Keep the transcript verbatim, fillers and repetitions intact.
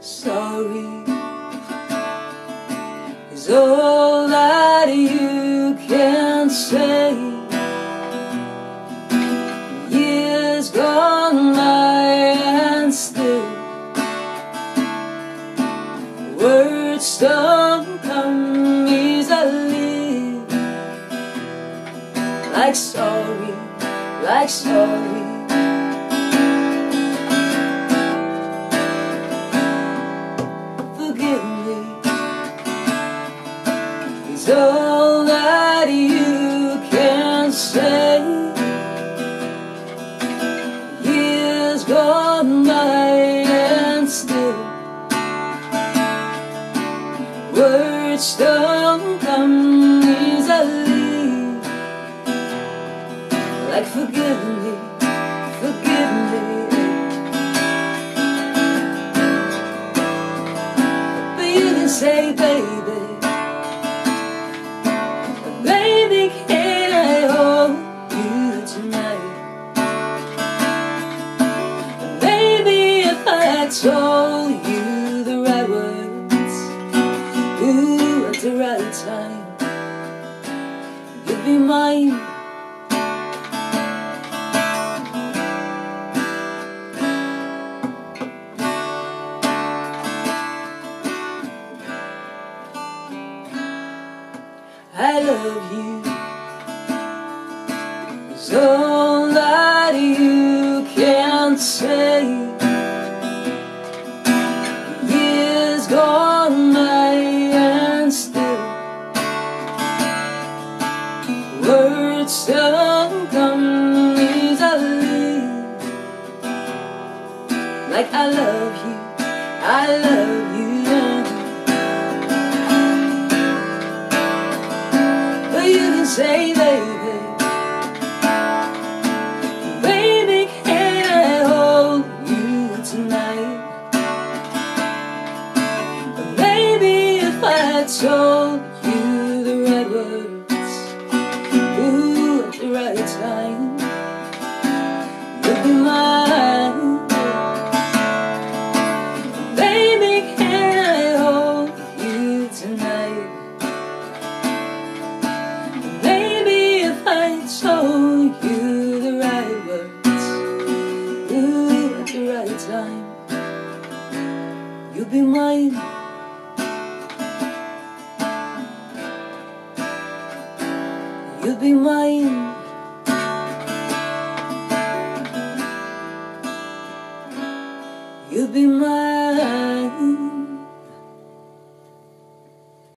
Sorry is all that you can say. Years gone by and still words don't come easily. Like sorry, like sorry. It's all that you can say. Years gone by and still words don't come easily. Like forgive me, forgive me. But you can say, baby, told you the right words, ooh, at the right time, you'd be mine. I love you, it's all that you can say. Words don't come easily. Like I love you, I love you, yeah. But you can say, baby, baby, can I hold you tonight? Maybe if I told you the right words, right time, you'll be mine. Baby, can I hold you tonight? Maybe if I told you the right words, ooh, at the right time, you'll be mine. You'll be mine. You'll be mine.